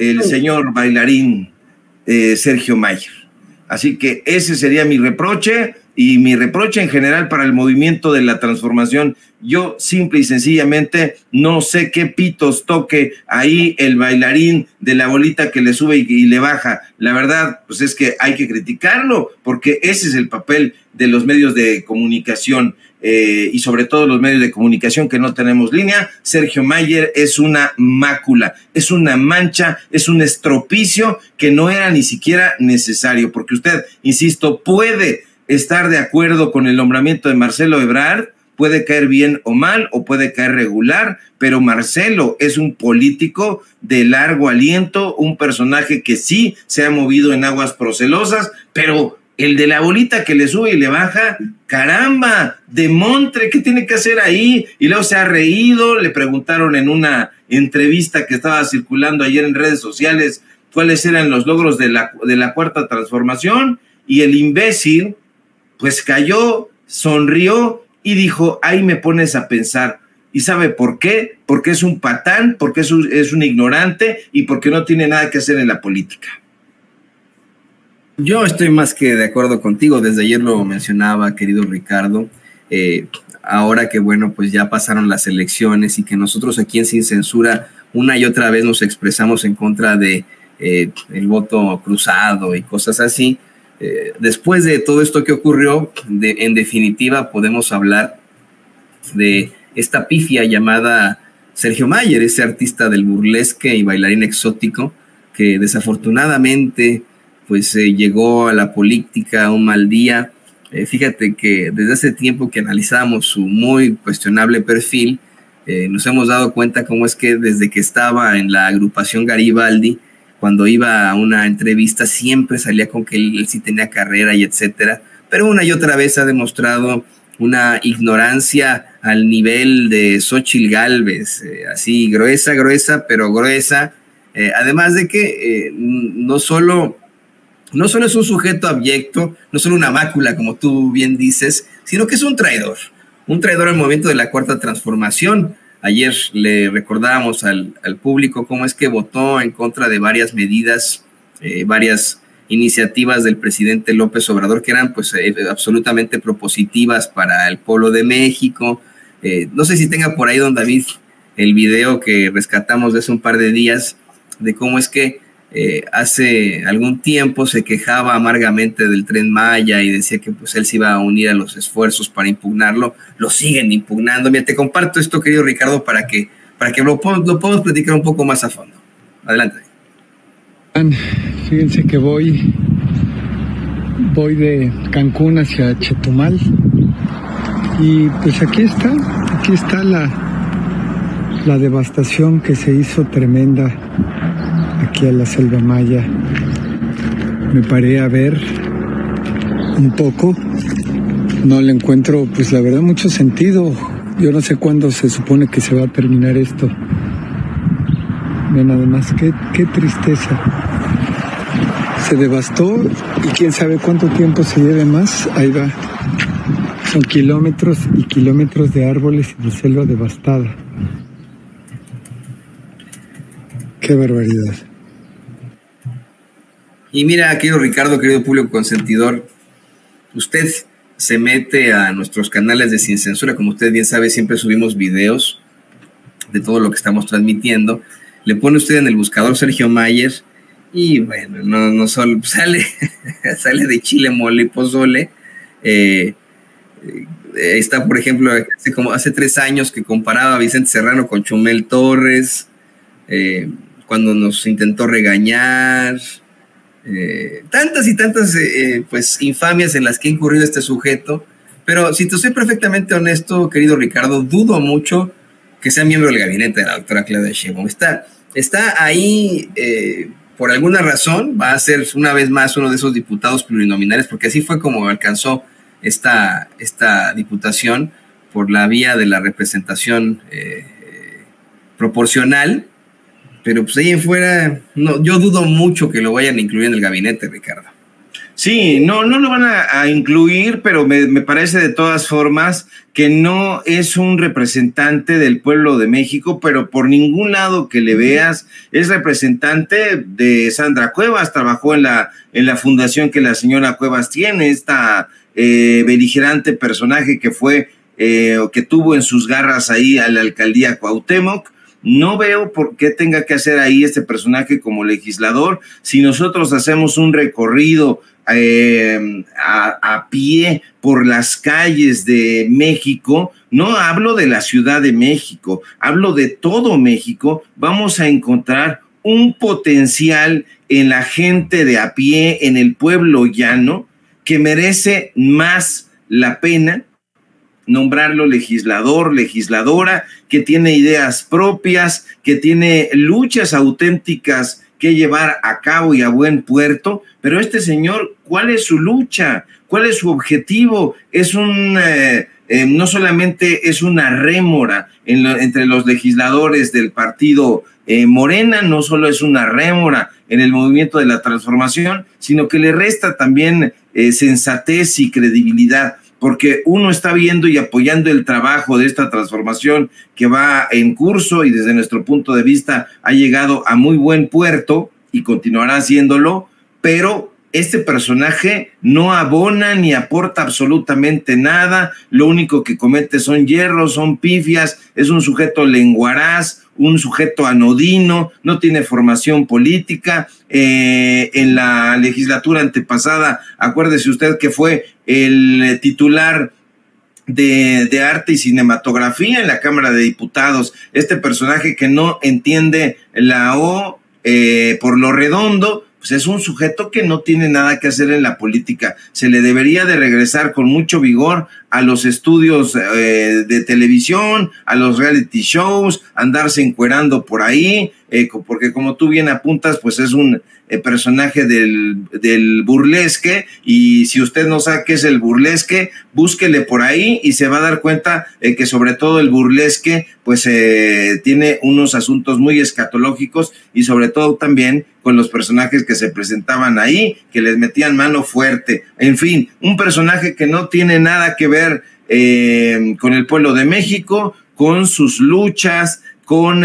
el señor bailarín Sergio Mayer. Así que ese sería mi reproche y mi reproche en general para el movimiento de la transformación. Yo simple y sencillamente no sé qué pitos toque ahí el bailarín de la bolita que le sube y le baja. La verdad, pues es que hay que criticarlo porque ese es el papel de los medios de comunicación y sobre todo los medios de comunicación que no tenemos línea. Sergio Mayer es una mácula, es una mancha, es un estropicio que no era ni siquiera necesario, porque usted, insisto, puede estar de acuerdo con el nombramiento de Marcelo Ebrard, puede caer bien o mal, o puede caer regular, pero Marcelo es un político de largo aliento, un personaje que sí se ha movido en aguas procelosas, pero el de la bolita que le sube y le baja, caramba, demontre, ¿qué tiene que hacer ahí? Y luego se ha reído, le preguntaron en una entrevista que estaba circulando ayer en redes sociales cuáles eran los logros de la Cuarta Transformación, y el imbécil pues cayó, sonrió y dijo, ahí me pones a pensar. ¿Y sabe por qué? Porque es un patán, porque es un ignorante y porque no tiene nada que hacer en la política. Yo estoy más que de acuerdo contigo, desde ayer lo mencionaba, querido Ricardo, ahora que bueno, pues ya pasaron las elecciones y que nosotros aquí en Sin Censura una y otra vez nos expresamos en contra de el voto cruzado y cosas así, después de todo esto que ocurrió, en definitiva podemos hablar de esta pifia llamada Sergio Mayer, ese artista del burlesque y bailarín exótico que desafortunadamente pues llegó a la política un mal día. Fíjate que desde hace tiempo que analizamos su muy cuestionable perfil, nos hemos dado cuenta cómo es que desde que estaba en la agrupación Garibaldi, cuando iba a una entrevista siempre salía con que él sí tenía carrera y etcétera, pero una y otra vez ha demostrado una ignorancia al nivel de Xochitl Gálvez, así gruesa, gruesa, pero gruesa. Además de que no solo es un sujeto abyecto, no solo una mácula, como tú bien dices, sino que es un traidor al movimiento de la Cuarta Transformación. Ayer le recordábamos al público cómo es que votó en contra de varias medidas, varias iniciativas del presidente López Obrador, que eran pues absolutamente propositivas para el pueblo de México. No sé si tenga por ahí, don David, el video que rescatamos de hace un par de días, de cómo es que hace algún tiempo se quejaba amargamente del Tren Maya y decía que pues él se iba a unir a los esfuerzos para impugnarlo. Lo siguen impugnando. Mira, te comparto esto, querido Ricardo, para que lo podamos platicar un poco más a fondo. Adelante. Fíjense que voy de Cancún hacia Chetumal y pues aquí está la devastación que se hizo tremenda aquí a la selva maya. Me paré a ver un poco, no le encuentro pues la verdad mucho sentido. Yo no sé cuándo se supone que se va a terminar esto. Ven además qué tristeza, se devastó y quién sabe cuánto tiempo se lleve más. Ahí va, son kilómetros y kilómetros de árboles y de selva devastada. Qué barbaridad. Y mira, querido Ricardo, querido público consentidor, usted se mete a nuestros canales de Sin Censura, como usted bien sabe, siempre subimos videos de todo lo que estamos transmitiendo, le pone usted en el buscador Sergio Mayer y bueno, no solo sale, sale de chile mole y pozole. Está, por ejemplo, hace 3 años que comparaba a Vicente Serrano con Chumel Torres, cuando nos intentó regañar, tantas y tantas pues infamias en las que ha incurrido este sujeto. Pero si te soy perfectamente honesto, querido Ricardo, dudo mucho que sea miembro del gabinete de la doctora Claudia Sheinbaum. Está ahí por alguna razón, va a ser una vez más uno de esos diputados plurinominales, porque así fue como alcanzó esta diputación por la vía de la representación proporcional. Pero pues ahí fuera, no, yo dudo mucho que lo vayan a incluir en el gabinete, Ricardo. Sí, no lo van a incluir, pero me parece de todas formas que no es un representante del pueblo de México, pero por ningún lado que le veas es representante de Sandra Cuevas. Trabajó en la fundación que la señora Cuevas tiene, esta beligerante personaje que fue o que tuvo en sus garras ahí a la alcaldía Cuauhtémoc. No veo por qué tenga que hacer ahí este personaje como legislador. Si nosotros hacemos un recorrido a pie por las calles de México, no hablo de la Ciudad de México, hablo de todo México, vamos a encontrar un potencial en la gente de a pie, en el pueblo llano, que merece más la pena nombrarlo legislador, legisladora, que tiene ideas propias, que tiene luchas auténticas que llevar a cabo y a buen puerto. Pero este señor, ¿cuál es su lucha? ¿Cuál es su objetivo? Es un no solamente es una rémora entre los legisladores del partido Morena, no solo es una rémora en el movimiento de la transformación, sino que le resta también sensatez y credibilidad, porque uno está viendo y apoyando el trabajo de esta transformación que va en curso y desde nuestro punto de vista ha llegado a muy buen puerto y continuará haciéndolo, pero este personaje no abona ni aporta absolutamente nada, lo único que comete son yerros, son pifias, es un sujeto lenguaraz, un sujeto anodino, no tiene formación política. En la legislatura antepasada, acuérdese usted que fue el titular de arte y cinematografía en la Cámara de Diputados, este personaje que no entiende la O por lo redondo. Pues es un sujeto que no tiene nada que hacer en la política. Se le debería de regresar con mucho vigor a los estudios de televisión, a los reality shows, andarse encuerando por ahí, porque como tú bien apuntas, pues es un personaje del burlesque, y si usted no sabe qué es el burlesque, búsquele por ahí y se va a dar cuenta que sobre todo el burlesque pues tiene unos asuntos muy escatológicos, y sobre todo también con los personajes que se presentaban ahí, que les metían mano fuerte. En fin, un personaje que no tiene nada que ver con el pueblo de México, con sus luchas, con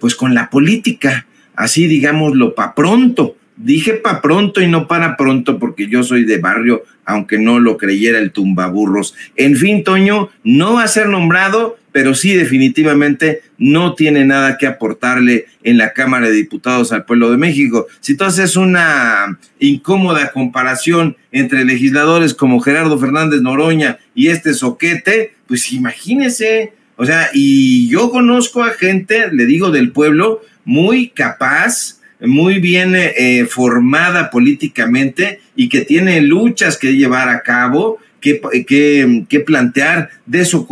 pues con la política, así digámoslo, pa' pronto. Dije pa' pronto y no para pronto, porque yo soy de barrio, aunque no lo creyera el tumbaburros. En fin, Toño, no va a ser nombrado, pero sí definitivamente no tiene nada que aportarle en la Cámara de Diputados al pueblo de México. Si tú haces una incómoda comparación entre legisladores como Gerardo Fernández Noroña y este zoquete, pues imagínese. O sea, y yo conozco a gente, le digo, del pueblo, muy capaz, muy bien formada políticamente, y que tiene luchas que llevar a cabo, que plantear de su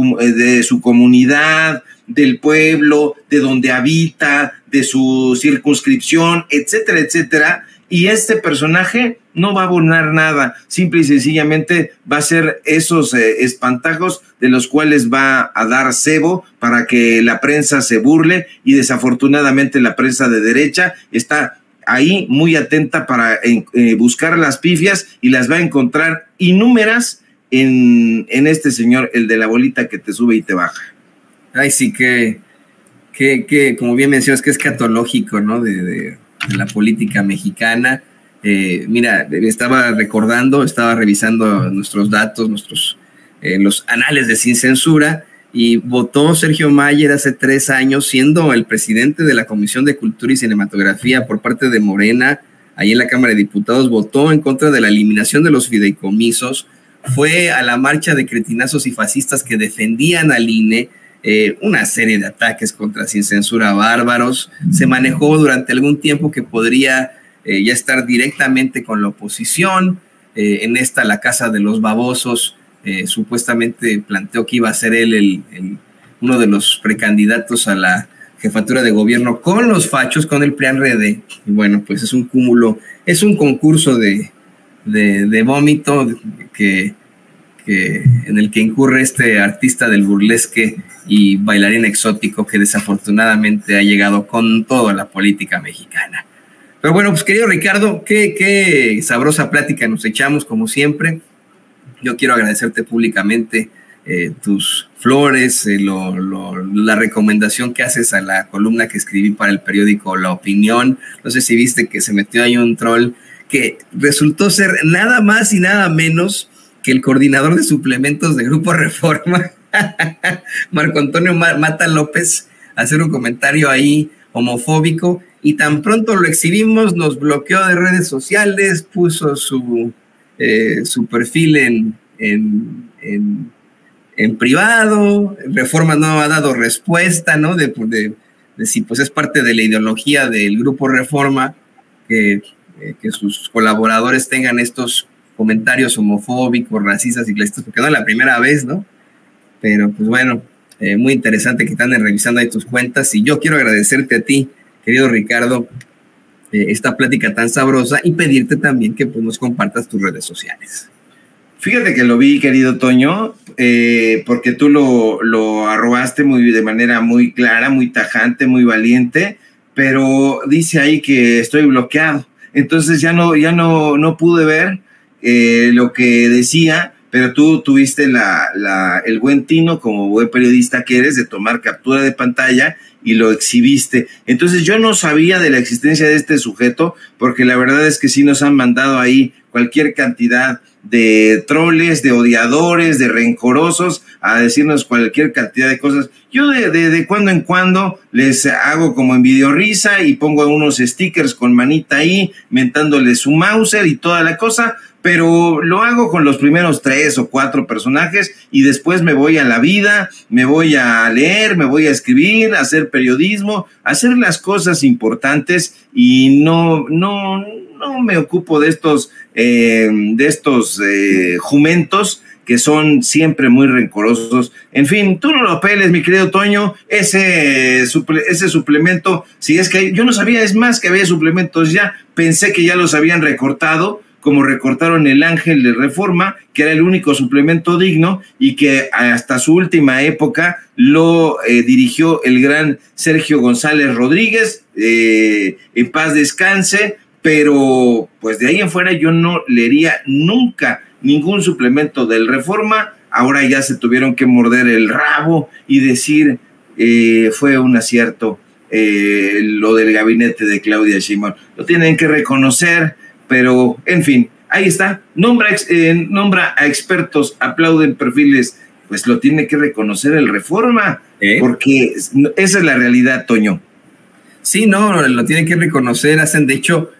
comunidad, del pueblo, de donde habita, de su circunscripción, etcétera, etcétera. Y este personaje no va a abonar nada, simple y sencillamente va a ser esos espantajos de los cuales va a dar cebo para que la prensa se burle, y desafortunadamente la prensa de derecha está ahí muy atenta para buscar las pifias, y las va a encontrar innúmeras en este señor, el de la bolita que te sube y te baja. Ay, sí, que como bien mencionas, que es escatológico, ¿no? De la política mexicana. Mira, estaba revisando nuestros datos, los anales de Sin Censura, y votó Sergio Mayer hace 3 años, siendo el presidente de la Comisión de Cultura y Cinematografía por parte de Morena, ahí en la Cámara de Diputados, votó en contra de la eliminación de los fideicomisos, fue a la marcha de cretinazos y fascistas que defendían al INE, una serie de ataques contra Sin Censura bárbaros, se manejó durante algún tiempo que podría ya estar directamente con la oposición, en esta la Casa de los Babosos, supuestamente planteó que iba a ser él uno de los precandidatos a la jefatura de gobierno con los fachos, con el PRI-ANRD. Y bueno, pues es un cúmulo, es un concurso de vómito en el que incurre este artista del burlesque y bailarín exótico que desafortunadamente ha llegado con toda la política mexicana. Pero bueno, pues querido Ricardo, qué sabrosa plática nos echamos como siempre. Yo quiero agradecerte públicamente tus flores, la recomendación que haces a la columna que escribí para el periódico La Opinión. No sé si viste que se metió ahí un troll que resultó ser nada más y nada menos que el coordinador de suplementos de Grupo Reforma, Marco Antonio Mata López, hacer un comentario ahí homofóbico, y tan pronto lo exhibimos, nos bloqueó de redes sociales, puso su perfil en privado. Reforma no ha dado respuesta, ¿no? De si pues es parte de la ideología del Grupo Reforma que sus colaboradores tengan estos comentarios homofóbicos, racistas y clasistas, porque no es la primera vez, ¿no? Pero pues bueno, muy interesante que están revisando ahí tus cuentas, y yo quiero agradecerte a ti, querido Ricardo, esta plática tan sabrosa, y pedirte también que pues nos compartas tus redes sociales. Fíjate que lo vi, querido Toño, porque tú lo arrobaste de manera muy clara, muy tajante, muy valiente, pero dice ahí que estoy bloqueado. Entonces ya no pude ver lo que decía, pero tú tuviste el buen tino, como buen periodista que eres, de tomar captura de pantalla y lo exhibiste. Entonces yo no sabía de la existencia de este sujeto, porque la verdad es que sí nos han mandado ahí cualquier cantidad de troles, de odiadores, de rencorosos, a decirnos cualquier cantidad de cosas. Yo de cuando en cuando les hago como en videorrisa y pongo unos stickers con manita ahí, mentándole su Mauser y toda la cosa, pero lo hago con los primeros 3 o 4 personajes, y después me voy a la vida, me voy a leer, me voy a escribir, a hacer periodismo, a hacer las cosas importantes, y no me ocupo de estos jumentos que son siempre muy rencorosos. En fin, tú no lo peles, mi querido Toño, ese suplemento, si es que yo no sabía, es más, que había suplementos ya, pensé que ya los habían recortado, como recortaron el Ángel de Reforma, que era el único suplemento digno, y que hasta su última época lo dirigió el gran Sergio González Rodríguez, en paz descanse. Pero pues de ahí en fuera yo no leería nunca ningún suplemento del Reforma. Ahora ya se tuvieron que morder el rabo y decir, fue un acierto lo del gabinete de Claudia Sheinbaum. Lo tienen que reconocer, pero en fin, ahí está. Nombra a expertos, aplauden perfiles. Pues lo tiene que reconocer el Reforma, porque esa es la realidad, Toño. Sí, no, lo tienen que reconocer. Hacen, de hecho,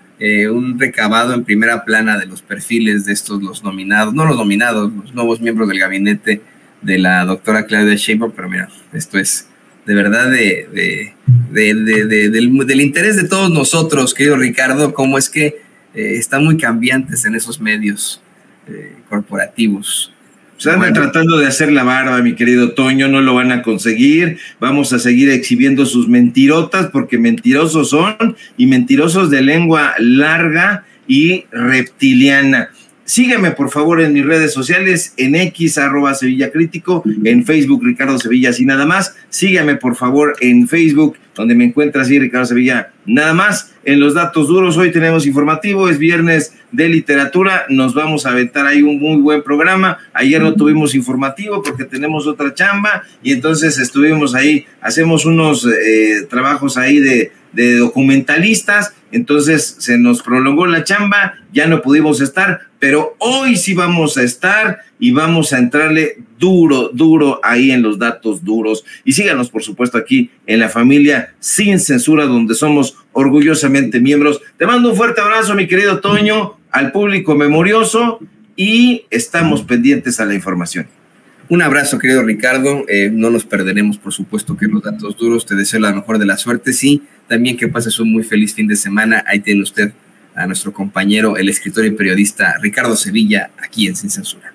un recabado en primera plana de los perfiles de estos, los nuevos miembros del gabinete de la doctora Claudia Sheinbaum. Pero mira, esto es de verdad del interés de todos nosotros, querido Ricardo, cómo es que están muy cambiantes en esos medios corporativos. Están tratando de hacer la barba, mi querido Toño, no lo van a conseguir. Vamos a seguir exhibiendo sus mentirotas, porque mentirosos son, y mentirosos de lengua larga y reptiliana. Sígueme, por favor, en mis redes sociales, en X, @SevillaCrítico, en Facebook, Ricardo Sevilla, así nada más. Sígueme, por favor, en Facebook, donde me encuentras así, Ricardo Sevilla, nada más. En los datos duros, hoy tenemos informativo, es viernes de literatura, nos vamos a aventar ahí un muy buen programa. Ayer no tuvimos informativo porque tenemos otra chamba, y entonces estuvimos ahí, hacemos unos trabajos ahí de documentalistas, entonces se nos prolongó la chamba, ya no pudimos estar, pero hoy sí vamos a estar y vamos a entrarle duro ahí en los datos duros. Y síganos, por supuesto, aquí en la familia Sin Censura, donde somos orgullosamente miembros. Te mando un fuerte abrazo, mi querido Toño, al público memorioso, y estamos pendientes a la información. Un abrazo, querido Ricardo, no nos perderemos, por supuesto, que los datos duros. Te deseo la mejor de las suertes, y también que pases un muy feliz fin de semana. Ahí tiene usted a nuestro compañero, el escritor y periodista Ricardo Sevilla, aquí en Sin Censura.